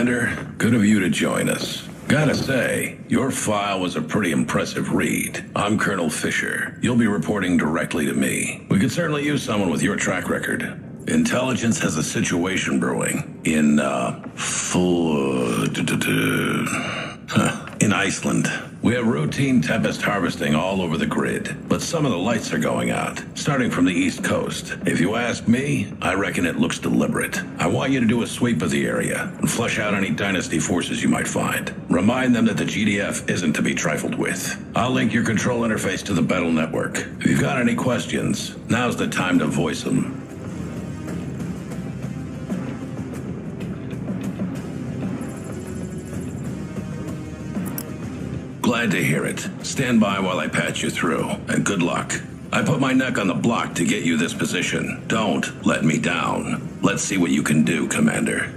Commander, good of you to join us. Gotta say, your file was a pretty impressive read. I'm Colonel Fisher. You'll be reporting directly to me. We could certainly use someone with your track record. Intelligence has a situation brewing in Iceland. We have routine tempest harvesting all over the grid, but some of the lights are going out, starting from the east coast. If you ask me, I reckon it looks deliberate. I want you to do a sweep of the area and flush out any Dynasty forces you might find. Remind them that the GDF isn't to be trifled with. I'll link your control interface to the battle network. If you've got any questions, now's the time to voice them. Glad to hear it. Stand by while I patch you through, and good luck. I put my neck on the block to get you this position. Don't let me down. Let's see what you can do, Commander.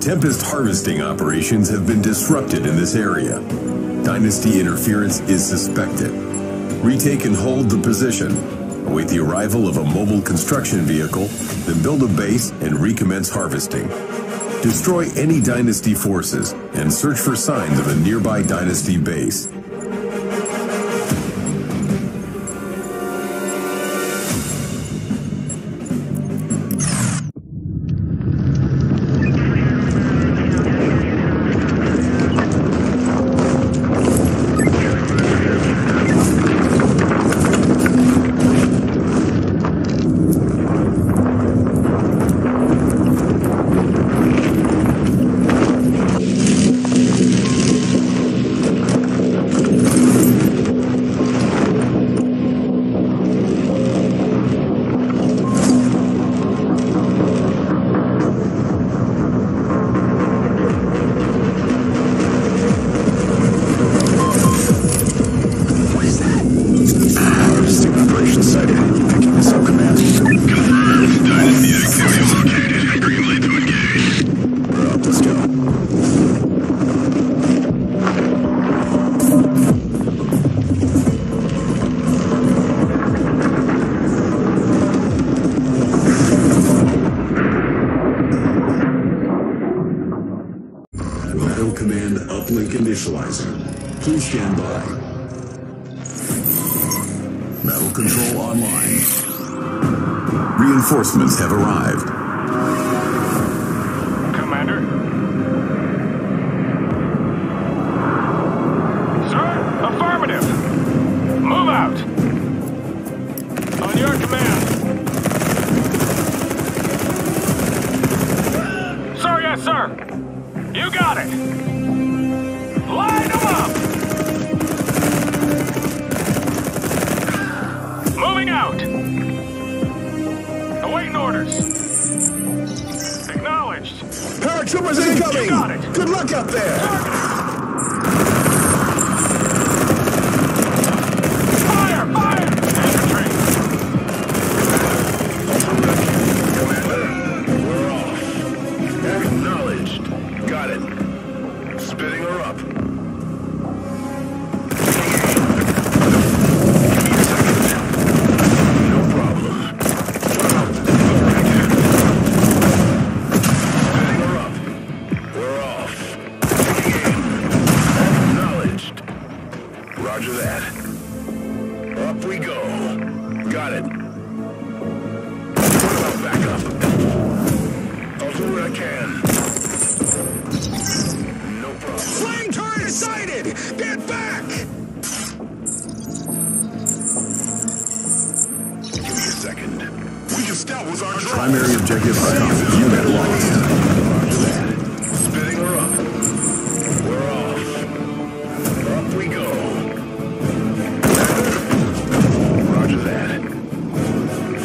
Tempest harvesting operations have been disrupted in this area. Dynasty interference is suspected. Retake and hold the position. Await the arrival of a mobile construction vehicle, then build a base and recommence harvesting. Destroy any Dynasty forces and search for signs of a nearby Dynasty base. Please stand by. Battle control online. Reinforcements have arrived. Commander? Sir? Affirmative! Move out! On your command! Sir, yes, sir! You got it! Line them up! Moving out! Awaiting orders. Acknowledged. Paratroopers incoming! You got it! Good luck up there! Fire! Fire! Infantry! Commander, we're off. Acknowledged. Got it. Spitting her up. Primary objective found. Unit lost. Spinning her up. We're off. Up we go. Roger that.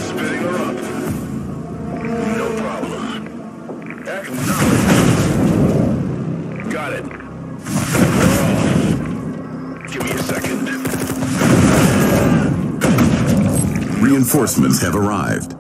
Spinning her up. No problem. Reinforcements have arrived.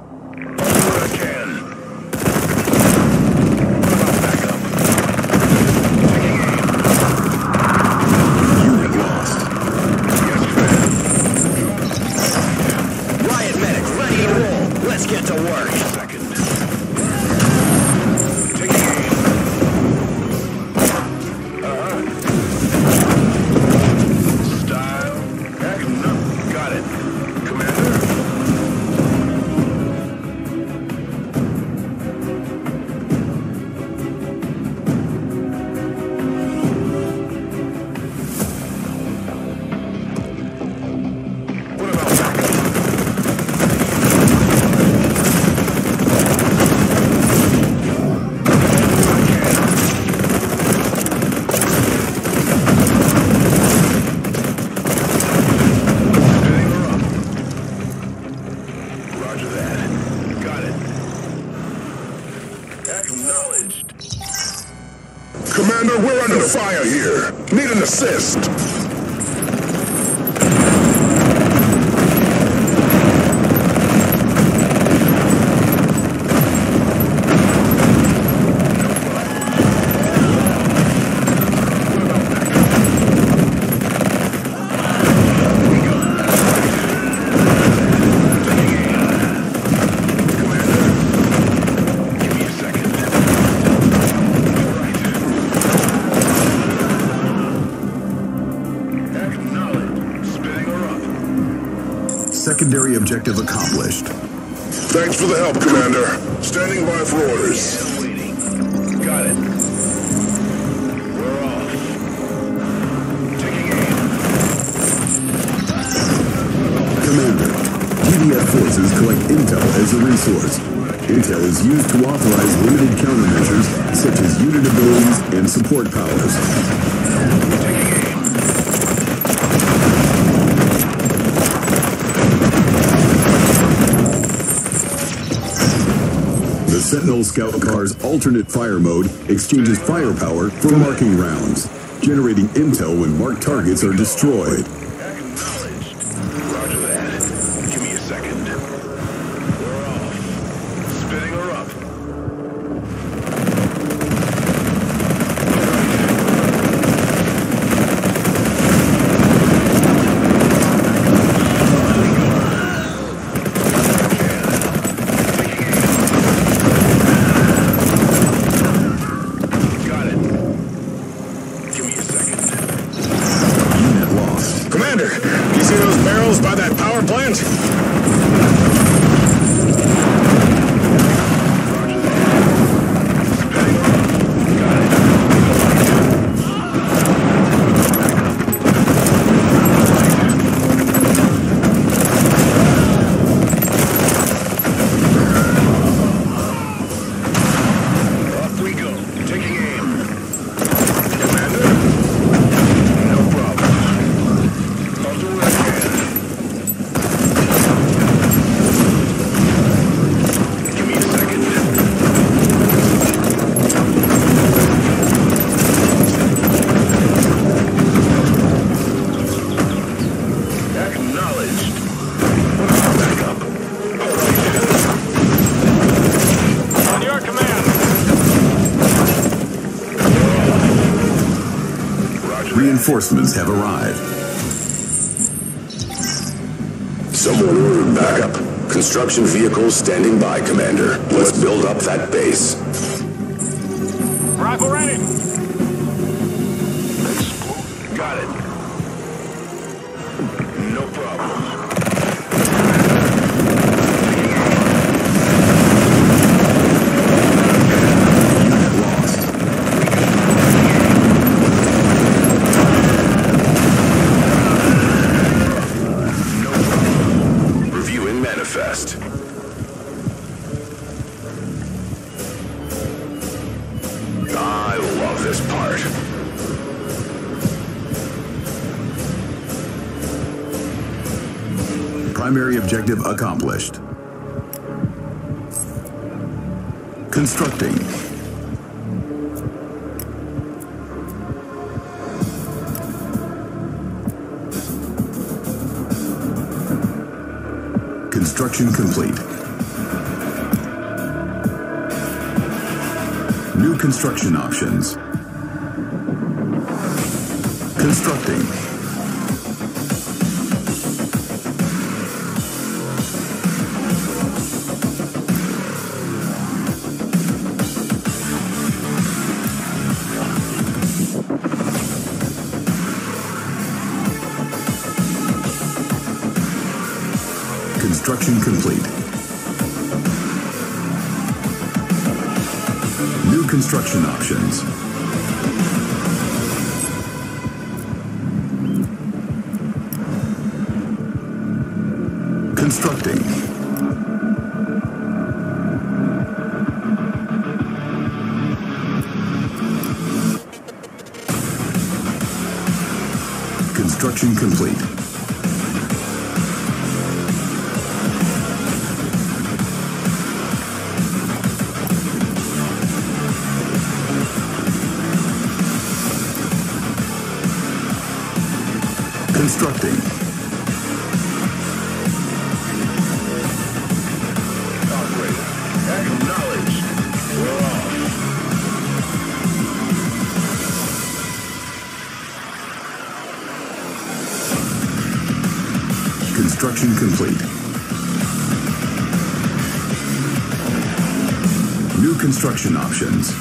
Secondary objective accomplished. Thanks for the help, Commander. Standing by for orders. Waiting. Got it. We're off. Taking aim. Commander, GDF forces collect intel as a resource. Intel is used to authorize limited countermeasures, such as unit abilities and support powers. Sentinel Scout Car's alternate fire mode exchanges firepower for marking rounds, generating intel when marked targets are destroyed. Reinforcements have arrived. Someone ordered backup. Construction vehicles standing by, Commander. Let's build up that base. Rifle ready. Got it. No problem. Primary objective accomplished. Constructing. Construction complete. New construction options. Constructing. Construction complete. New construction options. Constructing. Construction complete. Constructing. Operator, acknowledge. We're off. Construction complete. New construction options.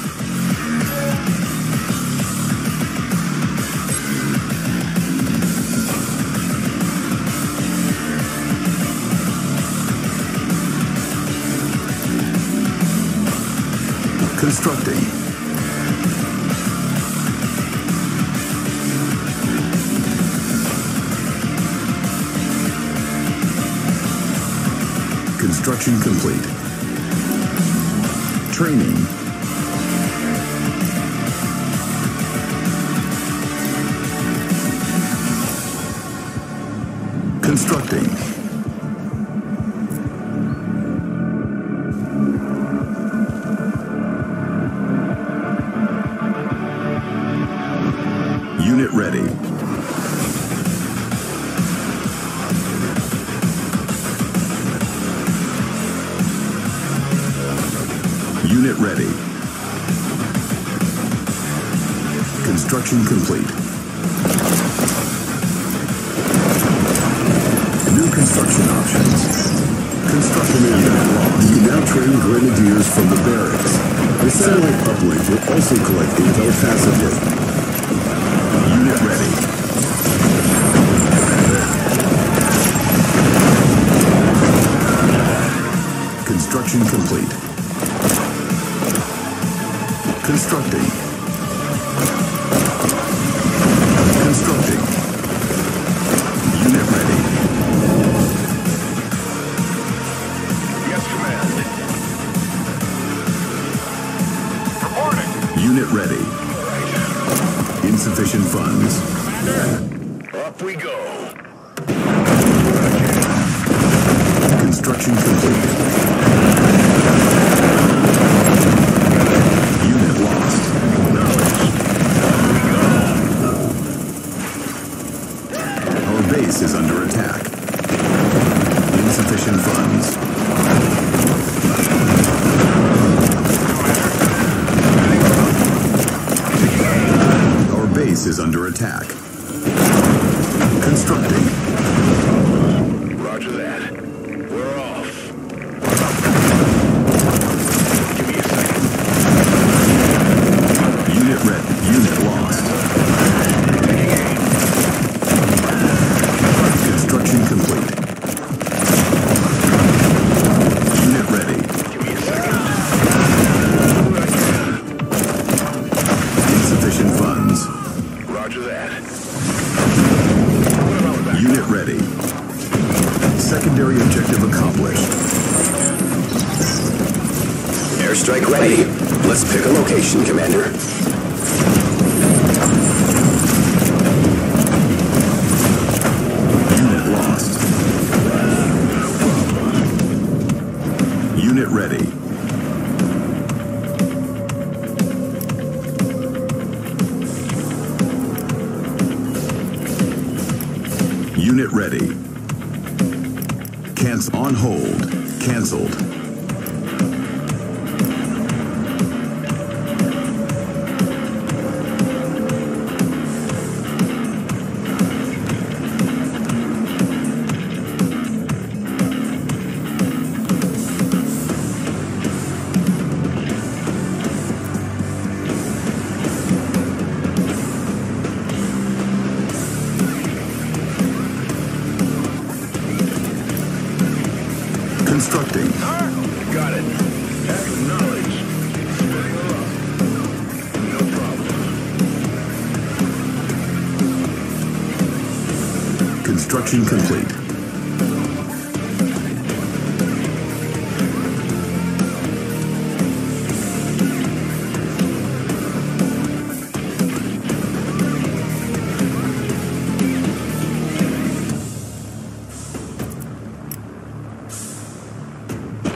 Constructing. Construction complete. Training. Constructing. Ready. Unit ready. Construction complete. New construction options. Construction unit lost. You now train grenadiers from the barracks. The satellite uplink will also collect intel passively. Unit ready. Construction complete. Constructing. Constructing. Unit ready. Yes, Command. Reporting. Unit ready. Insufficient funds. Commander, up we go. Construction complete. Unit lost. Knowledge. Our base is under attack. Insufficient funds. Is under attack. Constructing. Roger that. We're off. Give me a second. Unit ready. Unit lost. Construction complete. Unit ready. Give me a second. Insufficient funds. Roger that. Unit ready. Secondary objective accomplished. Airstrike ready. Let's pick a location, Commander. Unit lost. Unit ready. Unit ready. Cancel. On hold. Cancelled. Constructing. Got it. Acknowledge. No problem. Construction complete.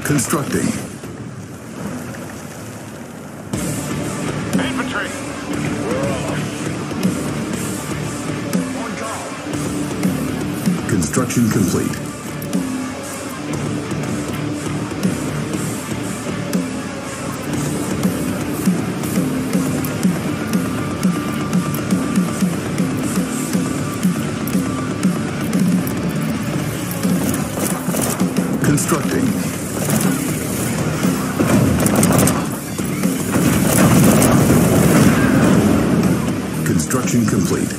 Constructing. Infantry. We're off. On call. Construction complete. Constructing. Construction complete.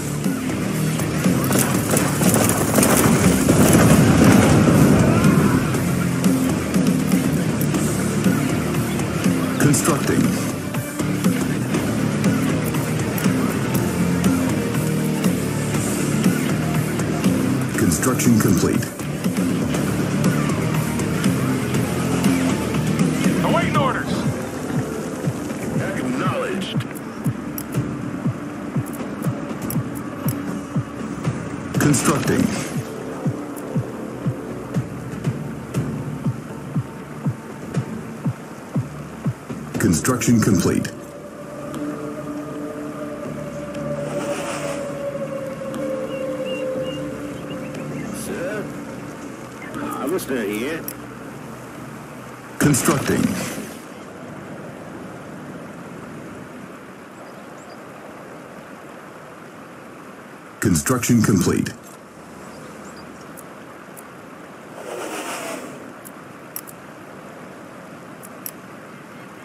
Constructing. Construction complete. Awaiting orders. Acknowledged. Constructing. Construction complete. Sir, harvester here. Constructing. Construction complete.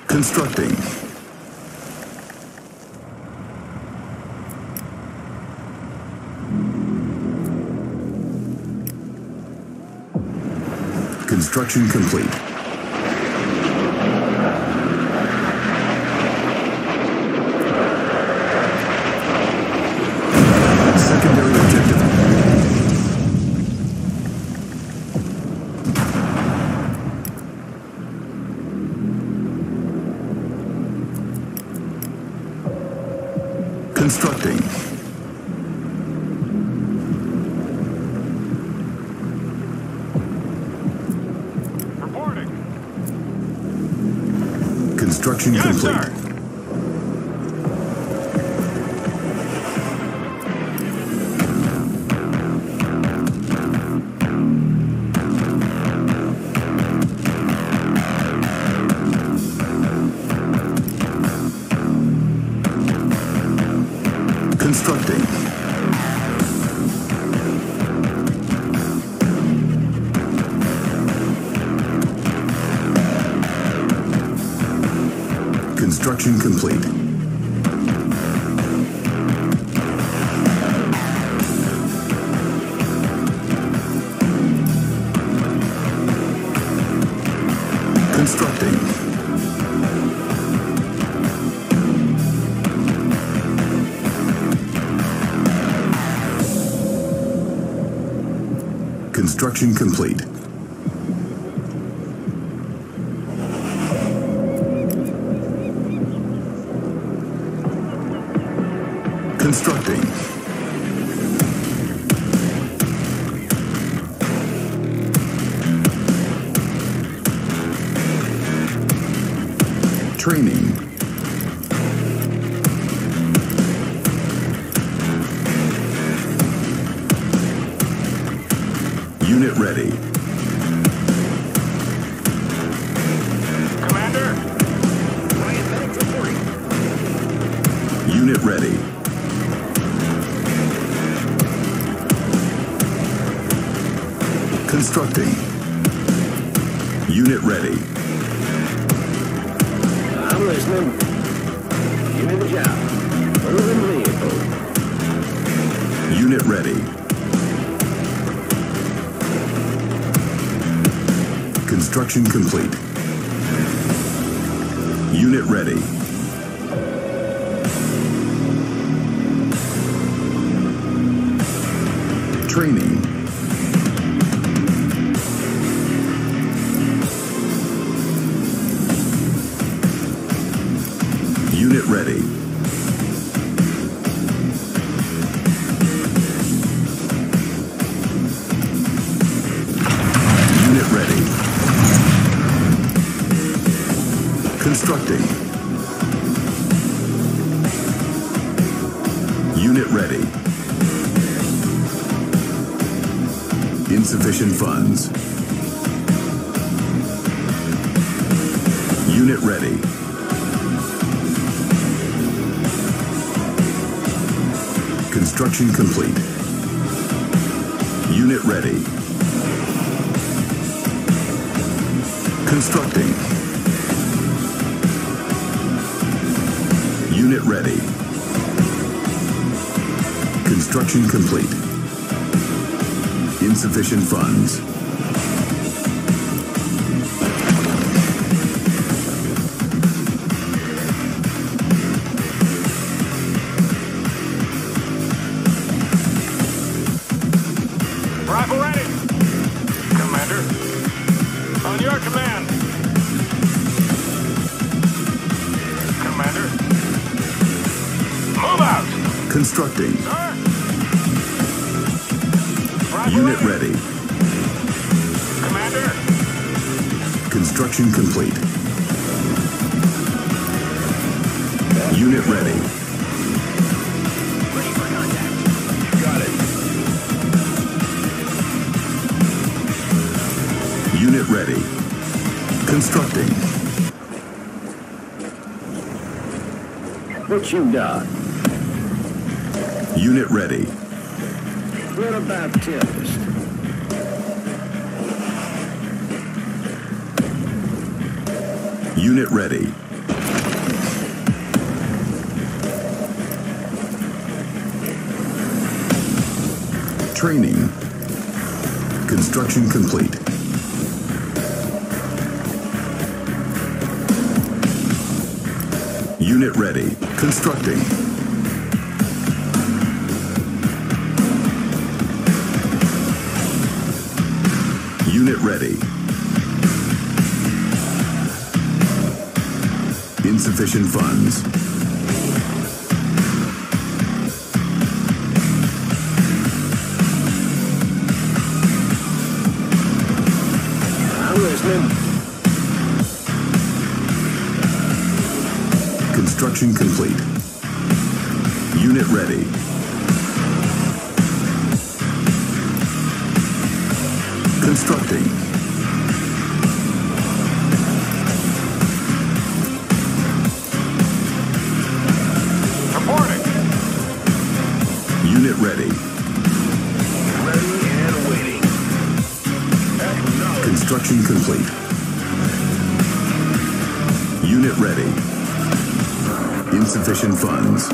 Constructing. Construction complete. Secondary objective. Constructing. Reporting. Construction complete. Sir. Constructing. Construction complete. Constructing. Construction complete. Constructing. Training. Unit ready. Unit ready. Constructing. Unit ready. I'm listening. Give me the job. Moving vehicle. Unit ready. Construction complete. Unit ready. Training. Unit ready. Unit ready. Constructing. Unit ready. Insufficient funds. Unit ready. Construction complete. Unit ready. Constructing. Unit ready. Construction complete. Insufficient funds. Rifle ready, Commander. On your command. Commander. Move out. Constructing. Sir? Unit ready. Commander. Construction complete. Unit ready. Ready for contact. Got it. Unit ready. Constructing. What you got? Unit ready. We're about Tempest. Unit ready. Training. Construction complete. Unit ready. Constructing. Unit ready. Insufficient funds. I'm listening. Construction complete. Unit ready. Constructing. Reporting. Unit ready. Ready and waiting. Construction complete. Unit ready. Insufficient funds.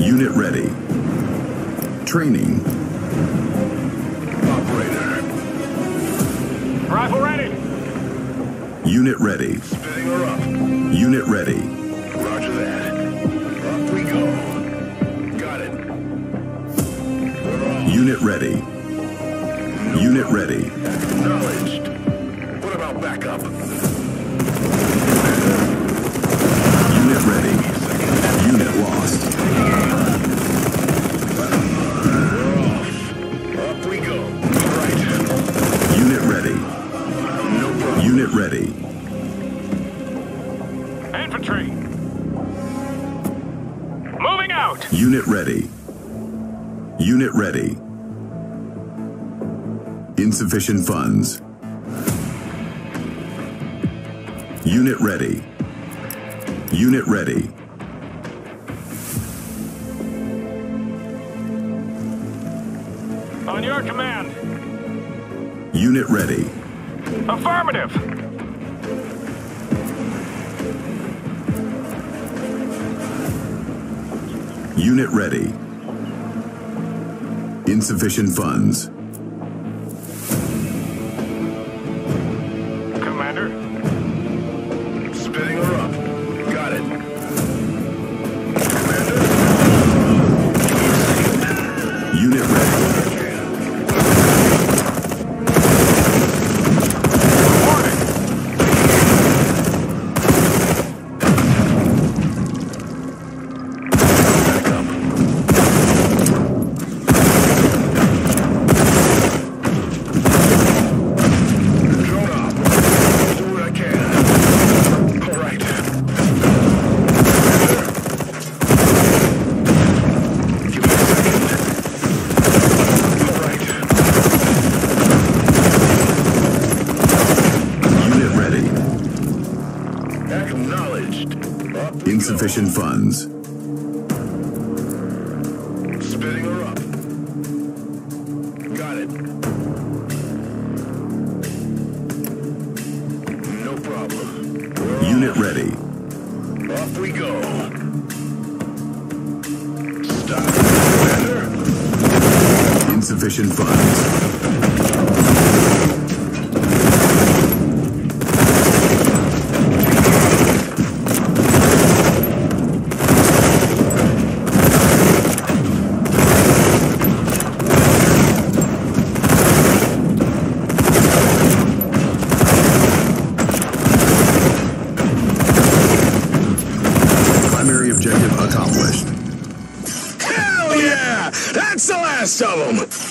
Unit ready. Training. Operator. Unit ready. Spinning her up. Unit ready. Roger that. Up we go. Got it. We're on. Unit ready. No Unit problem. Ready. Acknowledged. What about backup? Unit ready. Unit lost. We're off. Up we go. All right. Unit ready. No problem. Unit ready. Infantry. Moving out. Unit ready. Unit ready. Insufficient funds. Unit ready. Unit ready. On your command. Unit ready. Affirmative. Unit ready. Insufficient funds. Commander. Spinning her up. Got it. Commander. Unit ready. Insufficient funds. Spinning her up. Got it. No problem. We're Unit off. Ready. Off we go. Stop. Commander. Insufficient funds. Of them.